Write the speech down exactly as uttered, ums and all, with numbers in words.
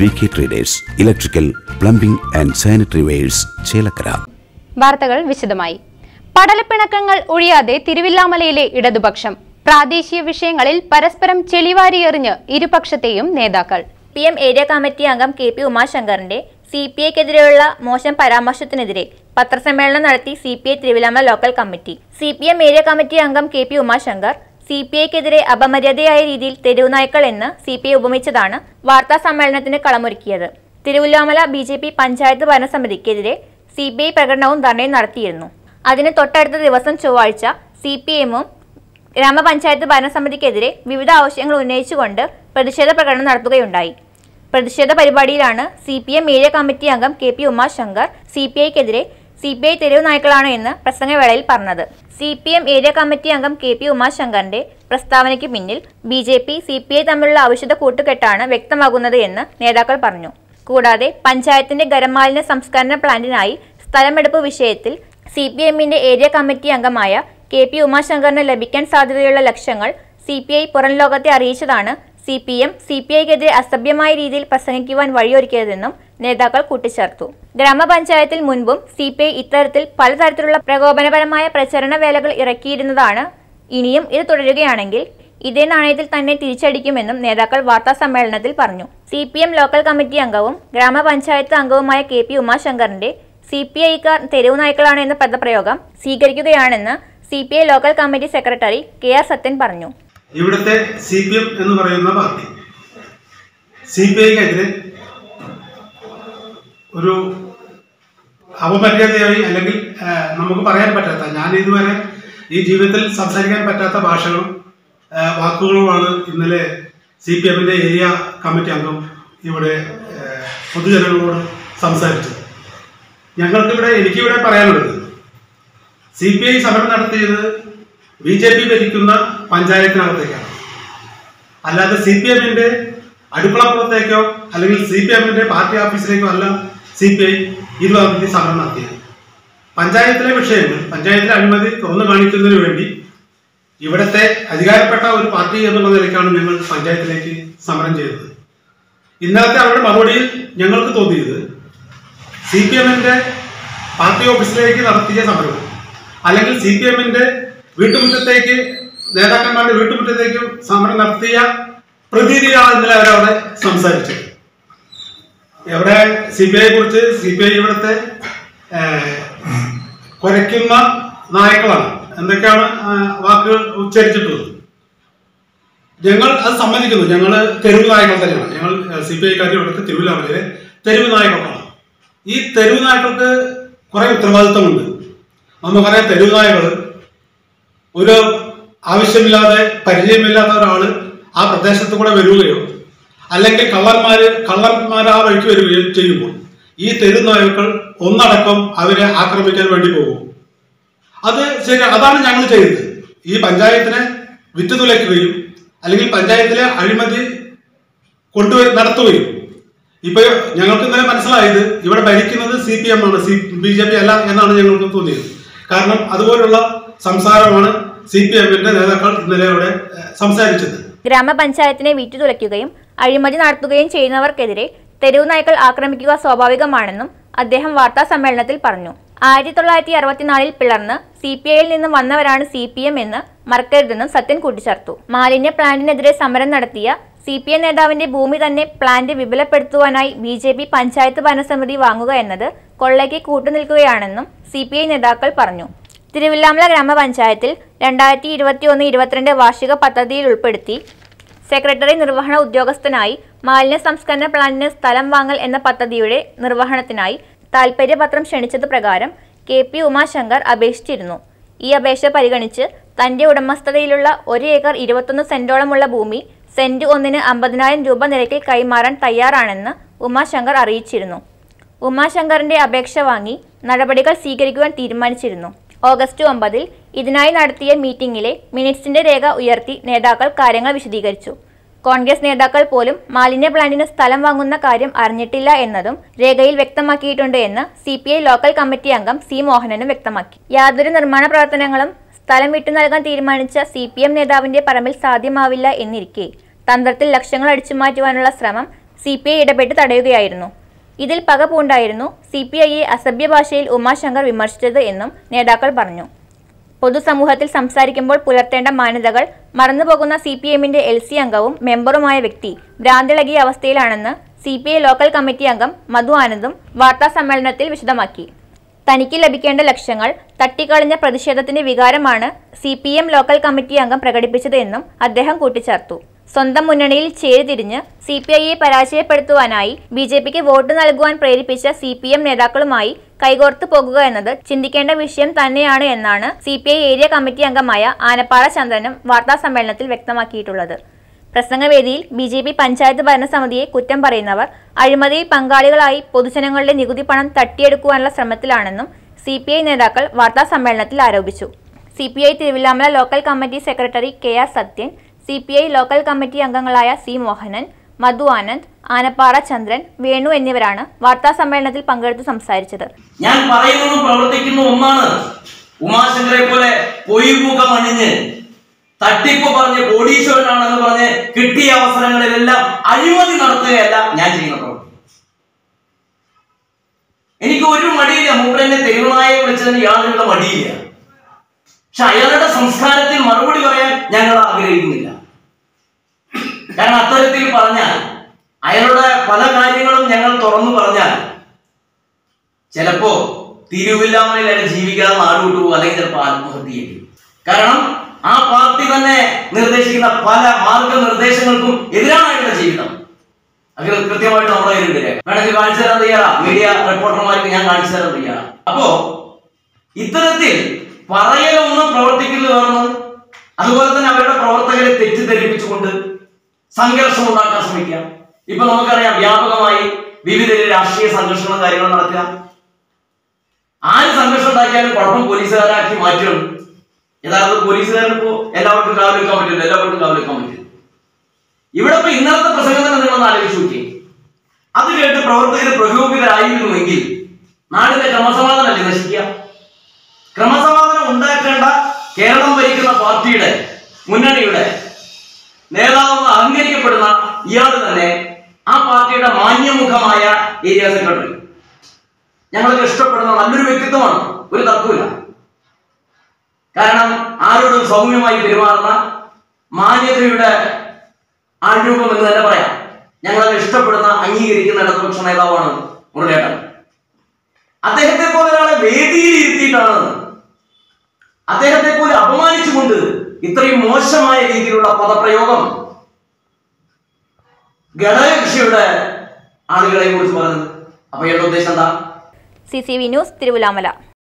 VK Traders electrical plumbing and sanitary wares Chelakkara. വാർത്തകൾ വിശദമായി. പടലപ്പിണക്കങ്ങൾ ഒഴിയാതെ തിരുവില്വാമലയിലെ ഇടതുപക്ഷം. പ്രാദേശിക വിഷയങ്ങളിൽ പരസ്പരം ചെളിവാരിയെറിഞ്ഞ് ഇരുപക്ഷത്തെയും നേതാക്കൾ. പി എം ഏരിയ കമ്മിറ്റി അംഗം കെ പി ഉമാശങ്കറിന്റെ സി പി ഐക്കെതിരെയുള്ള മോശം പരാമർശത്തിനെതിരെ പത്രസമ്മേളനം നടത്തി C P I Thiruvilwamala local committee. C P M area committee അംഗം K P Umashankar C P ഐക്കെതിരെ അപമര്യാദയായ രീതിയിൽ തെരുവ് നായ്ക്കൾ എന്ന് സി പി ഐ ഉപമിച്ചതാണ് വാർത്താ സമ്മേളനത്തിന് കളമൊരുക്കിയത്. Thiruvilwamala B J P panchayat ഭരണസമിതിക്കെതിരെ സി പി ഐ പ്രകടനവും ധർണയും നടത്തിയിരുന്നു. അതിന് തൊട്ടടുത്ത ദിവസം ചൊവ്വാഴ്ച സി പി എമ്മും ഗ്രാമപഞ്ചായത്ത് ഭരണസമിതിക്കെതിരെ വിവിധ ആവശ്യങ്ങൾ ഉന്നയിച്ചുകൊണ്ട് പ്രതിഷേധ പ്രകടനം നടത്തുകയുണ്ടായി. പ്രതിഷേധ പരിപാടിയിലാണ് C P M area committee അംഗം K P Umashankar C P ഐക്കെതിരെ സി പി ഐ തെരുവ് നായ്ക്കളാണ് എന്ന് പ്രസംഗവേളയിൽ പറഞ്ഞത്. C P M area committee അംഗം കെ പി ഉമാശങ്കറിന്റെ പ്രസ്താവനയ്ക്ക് പിന്നിൽ B J P C P I തമ്മിലുള്ള ഔഷധ കൂട്ടുകെട്ടാണ് വ്യക്തമാകുന്നത് എന്ന് നേതാക്കൾ പറഞ്ഞു. കൂടാതെ പഞ്ചായത്തിന്റെ ഖരമാലിന്യ സംസ്കരണ പ്ലാന്റിനായി സ്ഥലമെടുപ്പ് വിഷയത്തിൽ സി പി എമ്മിന്റെ ഏരിയ കമ്മിറ്റി അംഗമായ കെ പി ഉമാശങ്കറിന് ലഭിക്കാൻ സാധ്യതയുള്ള ലക്ഷ്യങ്ങൾ സി പി ഐ പുറം ലോകത്തെ അറിയിച്ചതാണ് C P M C P ഐക്കെതിരെ അസഭ്യമായ രീതിയിൽ പ്രസംഗിക്കുവാൻ വഴിയൊരുക്കിയതെന്നും നേതാക്കൾ കൂട്ടിച്ചേർത്തു. ഗ്രാമപഞ്ചായത്തിൽ മുൻപും സി പി ഐ ഇത്തരത്തിൽ പലതരത്തിലുള്ള പ്രകോപനപരമായ പ്രചരണ വേലകൾ ഇറക്കിയിരുന്നതാണ്. ഇനിയും ഇത് തുടരുകയാണെങ്കിൽ ഇതേ നാണയത്തിൽ തന്നെ തിരിച്ചടിക്കുമെന്നും നേതാക്കൾ വാർത്താസമ്മേളനത്തിൽ പറഞ്ഞു. C P M local committee അംഗവും ഗ്രാമപഞ്ചായത്ത് അംഗവുമായ കെ പി ഉമാശങ്കറിന്റെ സി പി ഐക്കാർ തെരുവ് നായ്ക്കളാണ് എന്ന പദപ്രയോഗം സ്വീകരിക്കുകയാണെന്ന് C P I local committee secretary K R Sathyan പറഞ്ഞു. ഇവിടുത്തെ സി പി എം എന്ന് പറയുന്ന പാർട്ടി സി പി ഐക്കെതിരെ ഒരു അപമര്യാദയായി, അല്ലെങ്കിൽ നമുക്ക് പറയാൻ പറ്റാത്ത, ഞാൻ ഇതുവരെ ഈ ജീവിതത്തിൽ സംസാരിക്കാൻ പറ്റാത്ത ഭാഷകളും വാക്കുകളുമാണ് ഇന്നലെ സി പി എമ്മിൻ്റെ ഏരിയ കമ്മിറ്റി അംഗം ഇവിടെ പൊതുജനങ്ങളോട് സംസാരിച്ചത്. ഞങ്ങൾക്കിവിടെ എനിക്കിവിടെ പറയാനുള്ളത് സി പി ഐ സമരം നടത്തിയത് ബി ജെ പി ഭരിക്കുന്ന പഞ്ചായത്തിനകത്തേക്കാണ്, അല്ലാതെ സി പി എമ്മിൻ്റെ അടുക്കളപ്പുറത്തേക്കോ അല്ലെങ്കിൽ സി പി എമ്മിൻ്റെ പാർട്ടി ഓഫീസിലേക്കോ അല്ല സി പി ഐ ഇരുപതാം തീയതി സമരം നടത്തിയത്. പഞ്ചായത്തിലെ വിഷയങ്ങൾ, പഞ്ചായത്തിലെ അഴിമതി തുറന്നു കാണിക്കുന്നതിന് വേണ്ടി ഇവിടുത്തെ അധികാരപ്പെട്ട ഒരു പാർട്ടി എന്നുള്ള നിലയ്ക്കാണ് ഞങ്ങൾ പഞ്ചായത്തിലേക്ക് സമരം ചെയ്തത്. ഇന്നലത്തെ അവരുടെ മറുപടിയിൽ ഞങ്ങൾക്ക് തോന്നിയത് സി പി എമ്മിൻ്റെ പാർട്ടി ഓഫീസിലേക്ക് നടത്തിയ സമരം, അല്ലെങ്കിൽ സി പി എമ്മിൻ്റെ വീട്ടുമുറ്റത്തേക്ക്, നേതാക്കന്മാരുടെ വീട്ടുമുറ്റത്തേക്ക് സമരം നടത്തിയ പ്രതീതിയാണ് ഇന്നലെ അവരവിടെ സംസാരിച്ചത്. എവിടെ സി ബി ഐയെ കുറിച്ച് സി ബി ഐ ഇവിടുത്തെ കുരയ്ക്കുന്ന നായകളാണ് എന്തൊക്കെയാണ് വാക്കുകൾ ഉച്ചരിച്ചിട്ടുള്ളത്. ഞങ്ങൾ അത് സമ്മതിക്കുന്നു. ഞങ്ങൾ തെരുവ് നായകൾ തന്നെയാണ്. ഞങ്ങൾ സി ബി ഐക്കാർ ഇവിടുത്തെ തിരുവില്വാമലയിലെ തെരുവ് നായകളാണ്. ഈ തെരുവ് നായകൾക്ക് കുറെ ഉത്തരവാദിത്തമുണ്ട്. നമ്മൾ പറയാം, തെരുവ് നായകൾ ഒരു ആവശ്യമില്ലാതെ പരിചയമില്ലാത്ത ഒരാള് ആ പ്രദേശത്ത് കൂടെ വരികയോ അല്ലെങ്കിൽ കള്ളന്മാര് കള്ളന്മാർ ആ വഴിക്ക് വരികയോ ചെയ്യുമ്പോൾ ഈ തെരുവ് നായ്ക്കൾ ഒന്നടക്കം അവരെ ആക്രമിക്കാൻ വേണ്ടി പോകും. അത് ശരി, അതാണ് ഞങ്ങൾ ചെയ്തത്. ഈ പഞ്ചായത്തിനെ വിറ്റുതുലയ്ക്കുകയും അല്ലെങ്കിൽ പഞ്ചായത്തിലെ അഴിമതി കൊണ്ടുവരു നടത്തുകയും. ഇപ്പൊ ഞങ്ങൾക്ക് ഇന്നലെ മനസ്സിലായത് ഇവിടെ ഭരിക്കുന്നത് സി പി എം ആണ്, സി ബി ജെ പി അല്ല എന്നാണ് ഞങ്ങൾക്ക് തോന്നിയത്. കാരണം അതുപോലുള്ള സംസാരമാണ് സി പി എമ്മിന്റെ നേതാക്കൾ ഇന്നലെ അവിടെ സംസാരിച്ചത്. ഗ്രാമപഞ്ചായത്തിനെ വിറ്റുതുലയ്ക്കുകയും അഴിമതി നടത്തുകയും ചെയ്യുന്നവർക്കെതിരെ തെരുവ് നായ്ക്കൾ ആക്രമിക്കുക സ്വാഭാവികമാണെന്നും അദ്ദേഹം വാർത്താ സമ്മേളനത്തിൽ പറഞ്ഞു. ആയിരത്തി തൊള്ളായിരത്തി അറുപത്തിനാലിൽ പിളർന്ന് സി പി ഐയിൽ നിന്നും വന്നവരാണ് സി പി എം എന്ന് മറക്കരുതെന്നും സത്യൻ കൂട്ടിച്ചേർത്തു. മാലിന്യ പ്ലാന്റിനെതിരെ സമരം നടത്തിയ സി പി എം നേതാവിന്റെ ഭൂമി തന്നെ പ്ലാന്റ് വിപുലപ്പെടുത്തുവാനായി ബി ജെ പി പഞ്ചായത്ത് ഭരണസമിതി വാങ്ങുക എന്നത് കൊള്ളയ്ക്ക് കൂട്ടുനിൽക്കുകയാണെന്നും സി പി ഐ നേതാക്കൾ പറഞ്ഞു. തിരുവില്വാമല ഗ്രാമപഞ്ചായത്തിൽ രണ്ടായിരത്തി ഇരുപത്തി ഒന്ന് ഇരുപത്തിരണ്ട് വാർഷിക പദ്ധതിയിൽ ഉൾപ്പെടുത്തി സെക്രട്ടറി നിർവഹണ ഉദ്യോഗസ്ഥനായി മാലിന്യ സംസ്കരണ പ്ലാന്റിന് സ്ഥലം വാങ്ങൽ എന്ന പദ്ധതിയുടെ നിർവഹണത്തിനായി താൽപര്യപത്രം ക്ഷണിച്ചത് പ്രകാരം കെ പി ഉമാശങ്കർ അപേക്ഷിച്ചിരുന്നു. ഈ അപേക്ഷ പരിഗണിച്ച് തന്റെ ഉടമസ്ഥതയിലുള്ള ഒരു ഏക്കർ ഇരുപത്തൊന്ന് സെന്റോളമുള്ള ഭൂമി സെന്റ് ഒന്നിന് അമ്പതിനായിരം രൂപ നിരക്കിൽ കൈമാറാൻ തയ്യാറാണെന്ന് ഉമാശങ്കർ അറിയിച്ചിരുന്നു. ഉമാശങ്കറിന്റെ അപേക്ഷ വാങ്ങി നടപടികൾ സ്വീകരിക്കുവാൻ തീരുമാനിച്ചിരുന്നു. ഓഗസ്റ്റ് ഒമ്പതിൽ ഇതിനായി നടത്തിയ മീറ്റിംഗിലെ മിനിറ്റ്സിന്റെ രേഖ ഉയർത്തി നേതാക്കൾ കാര്യങ്ങൾ വിശദീകരിച്ചു. കോൺഗ്രസ് നേതാക്കൾ പോലും മാലിന്യ പ്ലാന്റിന് സ്ഥലം വാങ്ങുന്ന കാര്യം അറിഞ്ഞിട്ടില്ല എന്നതും രേഖയിൽ വ്യക്തമാക്കിയിട്ടുണ്ട് എന്ന് C P I local committee അംഗം സി മോഹനനും വ്യക്തമാക്കി. യാതൊരു നിർമ്മാണ പ്രവർത്തനങ്ങളും സ്ഥലം വിട്ടു നൽകാൻ തീരുമാനിച്ച സി പി എം നേതാവിന്റെ പറമ്പിൽ സാധ്യമാവില്ല എന്നിരിക്കെ തന്ത്രത്തിൽ ലക്ഷ്യങ്ങൾ അടിച്ചു മാറ്റുവാനുള്ള ശ്രമം സി പി ഐ ഇടപെട്ട് തടയുകയായിരുന്നു. ഇതിൽ പകപൂണ്ടായിരുന്നു സി പി ഐയെ അസഭ്യ ഭാഷയിൽ ഉമാശങ്കർ വിമർശിച്ചത് എന്നും നേതാക്കൾ പറഞ്ഞു. പൊതുസമൂഹത്തിൽ സംസാരിക്കുമ്പോൾ പുലർത്തേണ്ട മാന്യതകൾ മറന്നുപോകുന്ന സി പി എമ്മിന്റെ എൽ സി അംഗവും മെമ്പറുമായ വ്യക്തി ഭ്രാന്തിളകിയ അവസ്ഥയിലാണെന്ന് C P I local committee അംഗം മധു ആനന്ദും വാർത്താസമ്മേളനത്തിൽ വിശദമാക്കി. തനിക്ക് ലഭിക്കേണ്ട ലക്ഷ്യങ്ങൾ തട്ടിക്കളഞ്ഞ പ്രതിഷേധത്തിന്റെ വികാരമാണ് C P M local committee അംഗം പ്രകടിപ്പിച്ചത് എന്നും അദ്ദേഹം കൂട്ടിച്ചേർത്തു. സ്വന്തം മുന്നണിയിൽ ചേരിതിരിഞ്ഞ് സി പി ഐയെ പരാജയപ്പെടുത്തുവാനായി ബി ജെ പിക്ക് വോട്ട് നൽകുവാൻ പ്രേരിപ്പിച്ച സി പി എം നേതാക്കളുമായി കൈകോർത്ത് പോകുക എന്നത് ചിന്തിക്കേണ്ട വിഷയം തന്നെയാണ് എന്നാണ് C P I area committee അംഗമായ ആനപ്പാറ ചന്ദ്രനും വാർത്താസമ്മേളനത്തിൽ വ്യക്തമാക്കിയിട്ടുള്ളത്. പ്രസംഗവേദിയിൽ ബി ജെ പി പഞ്ചായത്ത് ഭരണസമിതിയെ കുറ്റം പറയുന്നവർ അഴിമതിയിൽ പങ്കാളികളായി പൊതുജനങ്ങളുടെ നികുതി പണം തട്ടിയെടുക്കുവാനുള്ള ശ്രമത്തിലാണെന്നും സി പി ഐ നേതാക്കൾ വാർത്താസമ്മേളനത്തിൽ ആരോപിച്ചു. C P I Thiruvilwamala local committee secretary K R Sathyan, C P I local committee അംഗങ്ങളായ സി മോഹനൻ, മധു ആനന്ദ്, ആനപ്പാറ ചന്ദ്രൻ, വേണു എന്നിവരാണ് വാർത്താസമ്മേളനത്തിൽ പങ്കെടുത്ത് സംസാരിച്ചത്. ഞാൻ പറയുന്നു പ്രവർത്തിക്കുന്ന ഒന്നാണ്. ഉമാശങ്കറെ പോലെ പൊയ്മുഖം അണിഞ്ഞ് തട്ടിപ്പ് പറഞ്ഞ് കോടീശ്വരനാണെന്ന് പറഞ്ഞ് കിട്ടിയ അവസരങ്ങളിലെല്ലാം അഴിമതി നടത്തുകയല്ല ഞാൻ ചെയ്യുന്ന പ്രവൃത്തി. എനിക്ക് ഒരു മടിയില്ല. മൂപ്പനെ തെരുവാനായി വിളിച്ചതിന് യാതൊരു മടിയില്ല. പക്ഷെ അയാളുടെ സംസ്കാരത്തിൽ മറുപടി പറയാൻ ഞങ്ങൾ ആഗ്രഹിക്കുന്നില്ല. കാരണം അത്തരത്തിൽ പറഞ്ഞാൽ അയാളുടെ പല കാര്യങ്ങളും ഞങ്ങൾ തുറന്നു പറഞ്ഞാൽ ചിലപ്പോ തിരുവില്ലാമലയിൽ അയാൾ ജീവിക്കാതെ നാടുവിട്ടു പോകും, അല്ലെങ്കിൽ ചിലപ്പോൾ ആത്മഹത്യ ചെയ്യും. കാരണം ആ പാർട്ടി തന്നെ നിർദ്ദേശിക്കുന്ന പല മാർഗനിർദ്ദേശങ്ങൾക്കും എതിരാണ് അയാളുടെ ജീവിതം. അത് കൃത്യമായിട്ട് നമ്മുടെ കയ്യിലുണ്ട്. വേണമെങ്കിൽ കാണിച്ചു തരാൻ തയ്യാറാ, മീഡിയ റിപ്പോർട്ടർമാർക്ക് ഞാൻ കാണിച്ചു തരാൻ തയ്യാറാ. അപ്പോ ഇത്തരത്തിൽ പറയലൊന്നും പ്രവർത്തിക്കുന്നത് വേണമെന്ന്, അതുപോലെ തന്നെ അവരുടെ പ്രവർത്തകരെ തെറ്റിദ്ധരിപ്പിച്ചുകൊണ്ട് സംഘർഷം ഉണ്ടാക്കാൻ ശ്രമിക്കുക. ഇപ്പൊ നമുക്കറിയാം, വ്യാപകമായി വിവിധ രാഷ്ട്രീയ സംഘർഷങ്ങളും കാര്യങ്ങളും നടക്കുക. ആര് സംഘർഷം ഉണ്ടാക്കിയാലും കുഴപ്പം പോലീസുകാരാക്കി മാറ്റുകയാണ്. യഥാർത്ഥ പോലീസുകാരൻ ഇപ്പോൾ എല്ലാവർക്കും കാവലെടുക്കാൻ പറ്റില്ല, എല്ലാവർക്കും കാവലെടുക്കാൻ പറ്റില്ല. ഇവിടെ ഇപ്പൊ ഇന്നത്തെ പ്രസംഗത്തിന് നിങ്ങളൊന്ന് ആലോചിച്ച് നോക്കി. അത് കേട്ട് പ്രവർത്തകർ പ്രകോപിതരായിരുന്നുവെങ്കിൽ നാടിന്റെ ക്രമസമാധാനമല്ലേ നശിക്കുക? ക്രമസമാധാനം ഉണ്ടാക്കേണ്ട കേരളം ഭരിക്കുന്ന പാർട്ടിയുടെ മുന്നണിയുടെ നേതാവെന്ന് അഹങ്കരിക്കപ്പെടുന്ന ഇയാൾ തന്നെ ആ പാർട്ടിയുടെ മാന്യമുഖമായ ഏരിയ സെക്രട്ടറി ഞങ്ങൾക്ക് ഇഷ്ടപ്പെടുന്ന നല്ലൊരു വ്യക്തിത്വമാണ്, ഒരു തർക്കമില്ല. കാരണം ആരോടും സൗമ്യമായി പെരുമാറുന്ന മാന്യതയുടെ ആൾരൂപം എന്ന് തന്നെ പറയാം. ഞങ്ങളത് ഇഷ്ടപ്പെടുന്ന അംഗീകരിക്കുന്ന ഇടതുപക്ഷ നേതാവാണ് മുരളേട്ടൻ. അദ്ദേഹത്തെ പോലെ ഒരാളെ വേദിയിൽ ഇരുത്തിയിട്ടാണ്, അദ്ദേഹത്തെ പോലെ അപമാനിച്ചുകൊണ്ട് ഇത്രയും മോശമായ രീതിയിലുള്ള പദപ്രയോഗം ഘടകകക്ഷിയുടെ ആളുകളെ കുറിച്ച് പറയുന്നത്. അപ്പൊ എന്റെ ഉദ്ദേശം എന്താ? C C V news, Thiruvilwamala.